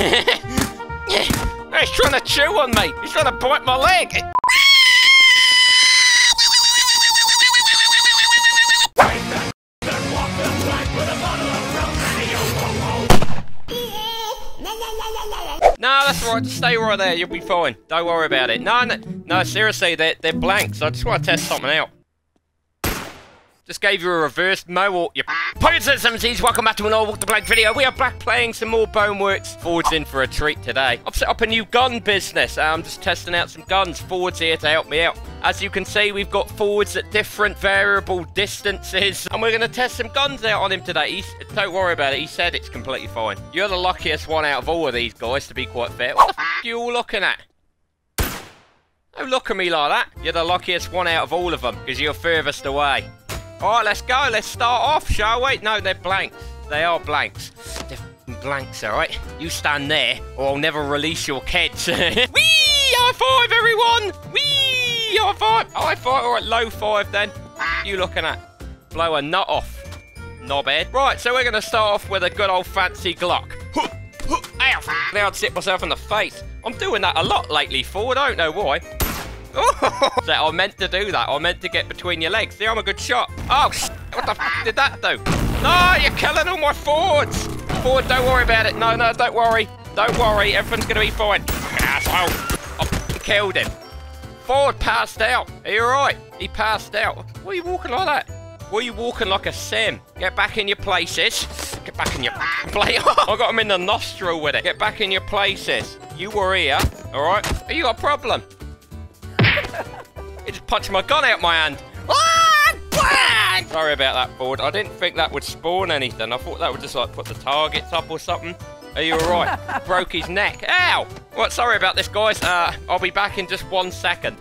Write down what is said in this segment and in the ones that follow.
He's trying to chew on me! He's trying to bite my leg! No, that's right. Just stay right there. You'll be fine. Don't worry about it. No, no, no. Seriously, they're blanks. I just want to test something out. Just gave you a reverse mohawk. You Pirates and SMGs, welcome back to an All Walk the Blank video. We are back playing some more Bone Works. Ford's in for a treat today. I've set up a new gun business. I'm just testing out some guns. Ford's here to help me out. As you can see, we've got Fords at different variable distances. And we're going to test some guns out on him today. Don't worry about it. He said it's completely fine. You're the luckiest one out of all of these guys, to be quite fair. What the f*** are you all looking at? Don't look at me like that. You're the luckiest one out of all of them, because you're furthest away. Alright, let's go. Let's start off, shall we? No, they're blanks. They are blanks. They're f***ing blanks, alright? You stand there, or I'll never release your kids. Wee! High five, everyone! Wee! High five! High five! Alright, low five then. What you looking at? Blow a nut off, knobhead. Right, so we're going to start off with a good old fancy Glock. Ow! Now I'd hit myself in the face. I'm doing that a lot lately, Ford. I don't know why. So I meant to do that. I meant to get between your legs. See, I'm a good shot. Oh, what the f*** did that do? No, you're killing all my Fords. Ford, don't worry about it. No, no, don't worry. Don't worry. Everything's going to be fine. Asshole. I f***ing killed him. Ford passed out. Are you alright? He passed out. Why are you walking like that? Why are you walking like a sim? Get back in your places. Get back in your place. I got him in the nostril with it. Get back in your places. You were here. Alright? You got a problem. He just punched my gun out my hand. Sorry about that, Ford. I didn't think that would spawn anything. I thought that would just like put the targets up or something. Are you alright? Broke his neck. Ow! Well, sorry about this, guys. I'll be back in just 1 second.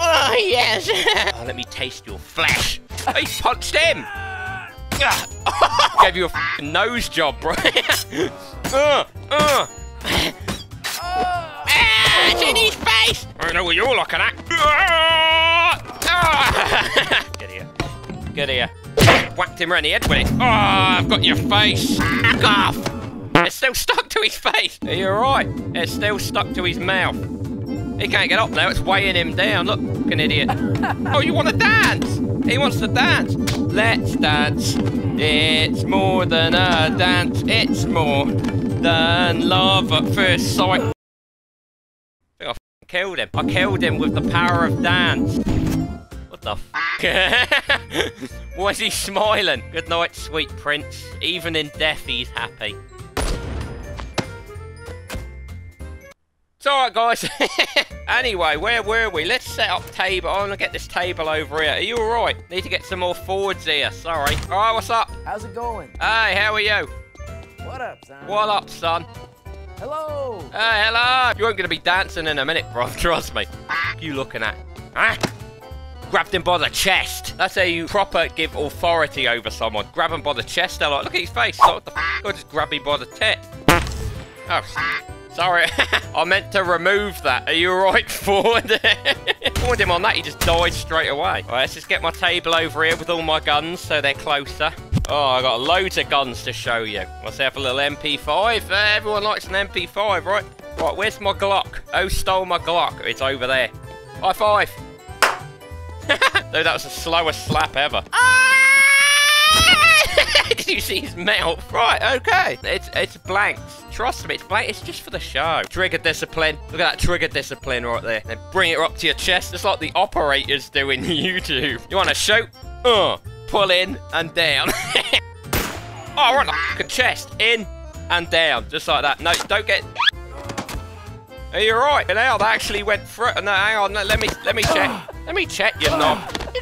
Oh, yes. Oh, let me taste your flesh. He punched him. Gave you a f***ing nose job, bro. It's in his face! I don't know what you're looking at. Get here. Get here. Whacked him around the head with it. Oh, I've got your face. Fuck off! It's still stuck to his face. Are you alright? It's still stuck to his mouth. He can't get up now. It's weighing him down. Look, fucking idiot. Oh, you want to dance? He wants to dance. Let's dance. It's more than a dance. It's more than love at first sight. Killed him. I killed him with the power of dance. What the f***? Why is he smiling? Good night, sweet prince. Even in death, he's happy. It's alright, guys. Anyway, where were we? Let's set up table. I'm gonna get this table over here. Are you alright? Need to get some more Fords here. Sorry. Alright, what's up? How's it going? Hey, how are you? What up, son? What up, son? Hello! Hey, hello! You ain't gonna be dancing in a minute, bro. Trust me. What you looking at? Huh? Grabbed him by the chest. That's how you proper give authority over someone. Grab him by the chest. They're like, look at his face. Like, what the f***? Or just grab him by the tit. Oh, sorry. I meant to remove that. Are you alright, Ford? Warned him on that. He just died straight away. Alright, let's just get my table over here with all my guns so they're closer. Oh, I got loads of guns to show you. Let's have a little MP5. Everyone likes an MP5, right? Right, where's my Glock? Who stole my Glock? It's over there. High five. Dude, that was the slowest slap ever. Did you see his mouth? Right, okay. It's blanks. Trust me, it's blank. It's just for the show. Trigger discipline. Look at that trigger discipline right there. Then bring it up to your chest. It's like the operators do in YouTube. You want to shoot? Pull in and down. Oh, right, the f***ing chest. In and down. Just like that. No, don't get... Are you alright? That actually went through. No, hang on. No, let me check. Let me check your knob.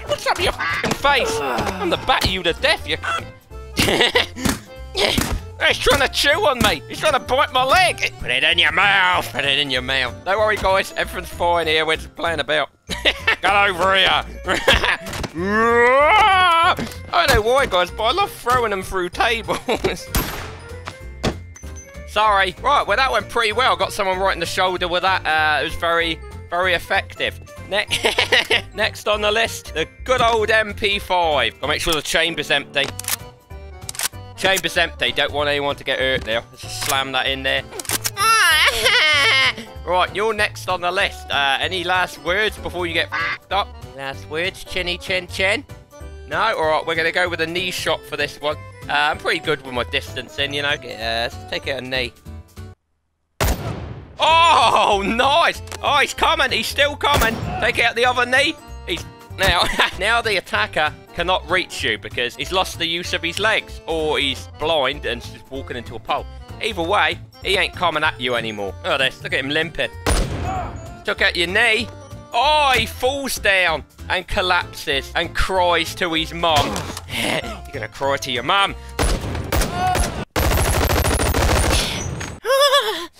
What's up with your f***ing face? I'm the batter you to death, you He's trying to chew on me. He's trying to bite my leg. Put it in your mouth. Put it in your mouth. Don't worry, guys. Everything's fine here. We're just playing about. Get over here. I don't know why, guys, but I love throwing them through tables. Sorry. Right, well, that went pretty well. Got someone right in the shoulder with that. It was very, very effective. Next on the list, the good old MP5. I'll make sure the chamber's empty. Chamber's empty, don't want anyone to get hurt now. Let's just slam that in there. Right, you're next on the list. Any last words before you get f***ed up? Last words, chinny chin chin? No? Alright, we're going to go with a knee shot for this one. I'm pretty good with my distancing, you know. Let's take it a knee. Oh, nice! Oh, he's coming, he's still coming. Take out the other knee. He's now. Now the attacker cannot reach you because he's lost the use of his legs or he's blind and just walking into a pole. Either way, he ain't coming at you anymore. Oh, this. Look at him limping. Took out your knee. Oh, he falls down and collapses and cries to his mum. You're gonna cry to your mum.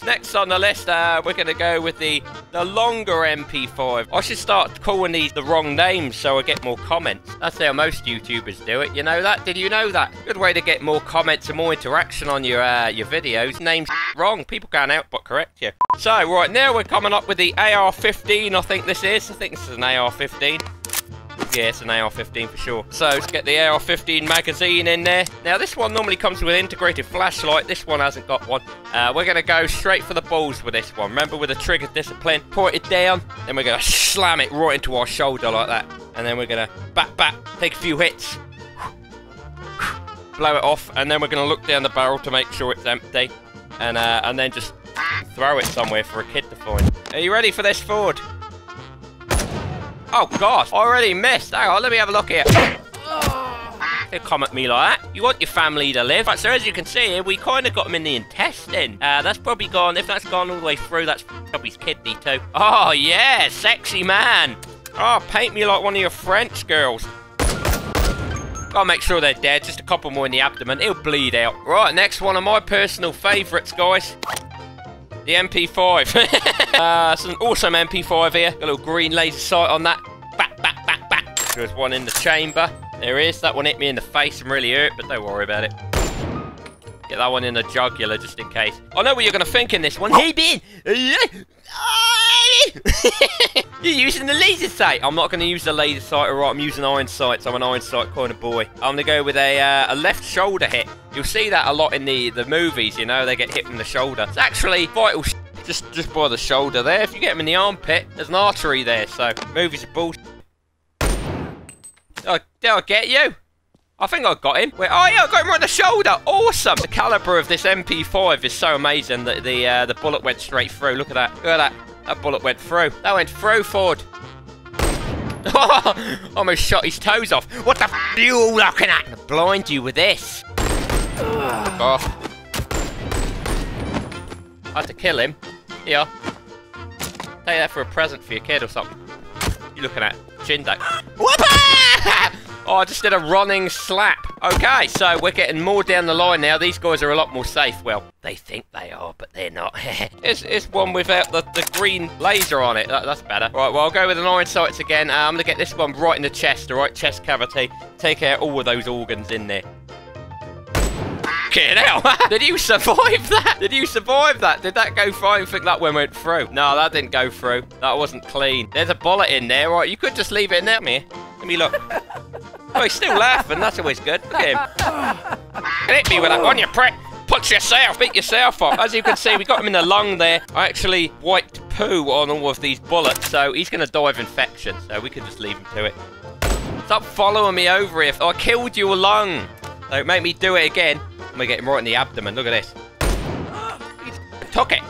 Next on the list, we're gonna go with the longer MP5. I should start calling these the wrong names so I get more comments. That's how most YouTubers do it. You know that? Did you know that? Good way to get more comments and more interaction on your videos. Names wrong. People can't help but correct you. So right now we're coming up with the AR-15. I think this is. I think this is an AR-15. Yeah, it's an AR-15 for sure. So let's get the AR-15 magazine in there. Now this one normally comes with an integrated flashlight. This one hasn't got one. We're going to go straight for the balls with this one. Remember, with the trigger discipline, point it down. Then we're going to slam it right into our shoulder like that. And then we're going to bat, take a few hits. Blow it off. And then we're going to look down the barrel to make sure it's empty. And then just throw it somewhere for a kid to find. Are you ready for this, Ford? Oh gosh, I already missed. Hang on, let me have a look here. They come at me like that. You want your family to live. Right, so as you can see here, we kind of got him in the intestine. That's probably gone. If that's gone all the way through, that's probably his kidney too. Oh yeah, sexy man. Oh, paint me like one of your French girls. Gotta make sure they're dead. Just a couple more in the abdomen. He'll bleed out. Right, next one of my personal favourites, guys. The MP5. It's an awesome MP5 here. Got a little green laser sight on that. Bat. There's one in the chamber. There is. That one hit me in the face and really hurt, but don't worry about it. Get that one in the jugular just in case. I know what you're going to think in this one. Hey, Ben! You're using the laser sight. I'm not going to use the laser sight, alright? I'm using iron sights. I'm an iron sight kind of boy. I'm going to go with a left shoulder hit. You'll see that a lot in the movies, you know, they get hit from the shoulder. It's actually vital shit just by the shoulder there. If you get them in the armpit, there's an artery there, so movies are bullshit. Did I get you? I think I got him. Wait, oh yeah, I got him right in the shoulder. Awesome. The calibre of this MP5 is so amazing that the bullet went straight through. Look at that. Look at that. That bullet went through. That went through, Ford. Almost shot his toes off. What the f*** are you all looking at? I'm gonna blind you with this. Fuck off. I had to kill him. Yeah. Take that for a present for your kid or something. You looking at Jindo. Whoopah! Oh, I just did a running slap. Okay, so we're getting more down the line now. These guys are a lot more safe. Well, they think they are, but they're not. It's one without the green laser on it. That's better. Right, well, I'll go with an iron sights again. I'm going to get this one right in the chest, all right? Chest cavity. Take out all of those organs in there. Get out. Did you survive that? Did you survive that? Did that go through? I don't think that one went through. No, that didn't go through. That wasn't clean. There's a bullet in there, right? You could just leave it in there. Come here. Let me look. Oh, he's still laughing. That's always good. Look at him. Hit me with that on your prick. Punch yourself. Beat yourself up. As you can see, we got him in the lung there. I actually wiped poo on all of these bullets, so he's going to die of infection. So we could just leave him to it. Stop following me over here. I killed your lung. Don't make me do it again. I'm going to get him right in the abdomen. Look at this. He took it.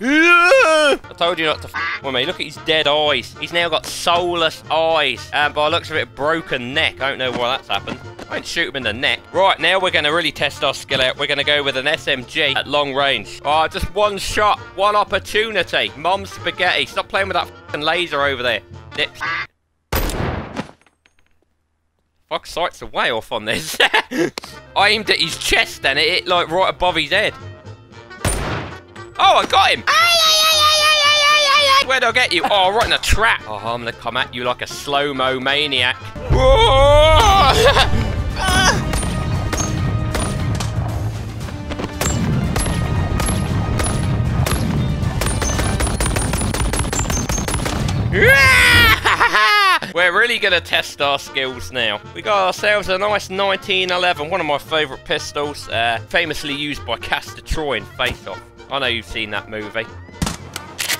I told you not to f with me. Look at his dead eyes. He's now got soulless eyes. And by the looks of it, broken neck. I don't know why that's happened. I didn't shoot him in the neck. Right, now we're going to really test our skill out. We're going to go with an SMG at long range. Oh, just one shot. One opportunity. Mom spaghetti. Stop playing with that f***ing laser over there. Dips. Fuck, sights are way off on this. I aimed at his chest and it hit like right above his head. Oh, I got him! Where'd I get you? Oh, right in a trap. Oh, I'm gonna come at you like a slow-mo maniac. We're really gonna test our skills now. We got ourselves a nice 1911, one of my favourite pistols, famously used by Caster Troy in Face Off. I know you've seen that movie.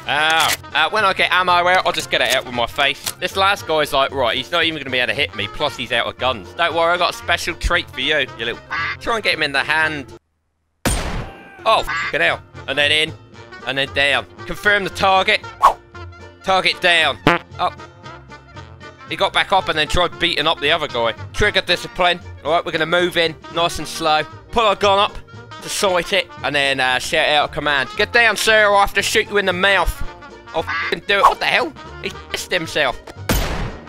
When I get ammo out, I'll just get it out with my face. This last guy's like, right, he's not even going to be able to hit me, plus he's out of guns. Don't worry, I've got a special treat for you, you little... Try and get him in the hand. Oh, fucking hell. And then in, and then down. Confirm the target. Target down. Up. He got back up and then tried beating up the other guy. Trigger discipline. Alright, we're going to move in, nice and slow. Pull our gun up to sight it, and then shout out a command. Get down, sir, or I have to shoot you in the mouth. I'll f***ing do it. What the hell? He pissed himself.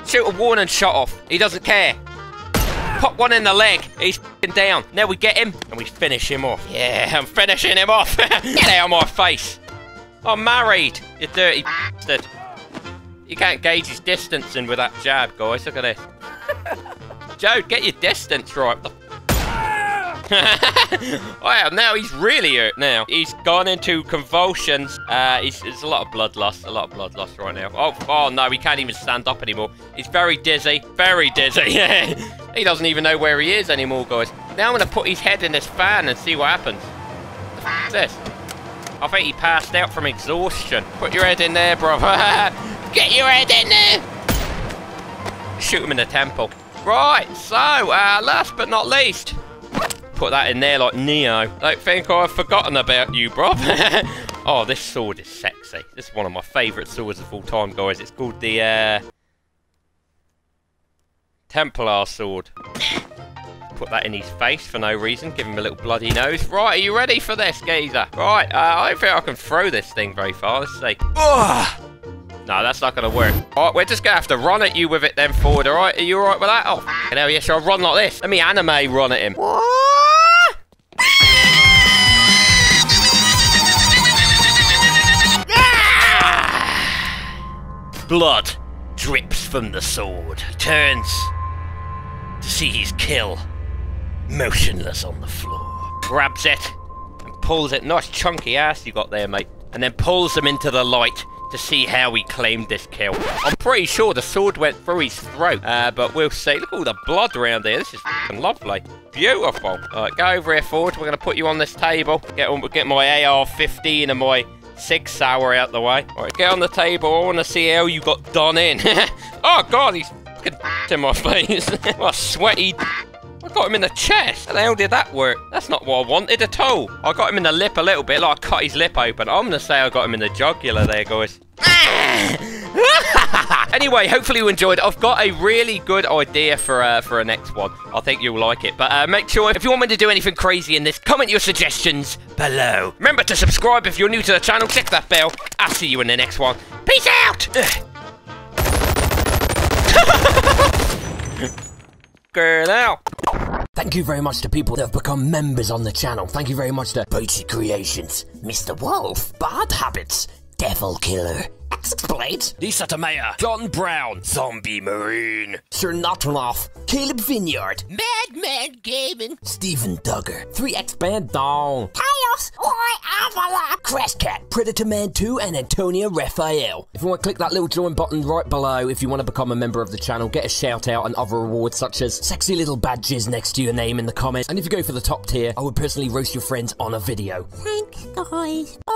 Shoot a warning shot off. He doesn't care. Pop one in the leg. He's f***ing down. Now we get him, and we finish him off. Yeah, I'm finishing him off. Get out of my face. I'm married, you dirty bastard. You can't gauge his distancing with that jab, guys. Look at this. Joe, get your distance right. What the wow, now he's really hurt now. He's gone into convulsions. There's a lot of bloodlust, right now. Oh no, he can't even stand up anymore. He's very dizzy, He doesn't even know where he is anymore, guys. Now I'm going to put his head in this fan and see what happens. What the f*** is this? I think he passed out from exhaustion. Put your head in there, brother. Get your head in there! Shoot him in the temple. Right, so, last but not least... Put that in there like Neo. Don't think I've forgotten about you, bruv. Oh, this sword is sexy. This is one of my favourite swords of all time, guys. It's called the Templar sword. Put that in his face for no reason. Give him a little bloody nose. Right, are you ready for this, geezer? Right, I don't think I can throw this thing very far. Let's see. Ugh! No, that's not going to work. All right, we're just going to have to run at you with it then forward, all right? Are you all right with that? Oh, f***ing hell, yes, I'll run like this. Let me anime run at him. Blood drips from the sword. He turns to see his kill motionless on the floor. Grabs it and pulls it. Nice chunky ass you got there, mate. And then pulls him into the light to see how he claimed this kill. I'm pretty sure the sword went through his throat, but we'll see. Look at all the blood around here. This is f***ing lovely. Beautiful. All right, go over here, Ford. We're going to put you on this table. Get my AR-15 and my... 6 hour out the way. Alright, get on the table. I want to see how you got done in. Oh god, he's fucking in my face. What a sweaty. I got him in the chest. How the hell did that work? That's not what I wanted at all. I got him in the lip a little bit, like I cut his lip open. I'm gonna say I got him in the jugular there, guys. Anyway, hopefully you enjoyed. I've got a really good idea for a next one. I think you'll like it. But make sure, if you want me to do anything crazy in this, comment your suggestions below. Remember to subscribe if you're new to the channel. Click that bell. I'll see you in the next one. Peace out! Girl out. Thank you very much to people that have become members on the channel. Thank you very much to Poetry Creations, Mr. Wolf, Bad Habits, Devil Killer, X-Blades, Lisa Tamea, John Brown, Zombie Marine, Sir Nautiloff, Caleb Vineyard, Madman Gaming, Stephen Duggar, 3X Bandong, Tails, Y-Avala, Crash Cat, Predator Man 2, and Antonia Raphael. If you want to click that little join button right below if you want to become a member of the channel, get a shout out and other rewards such as sexy little badges next to your name in the comments. And if you go for the top tier, I would personally roast your friends on a video. Thanks, guys.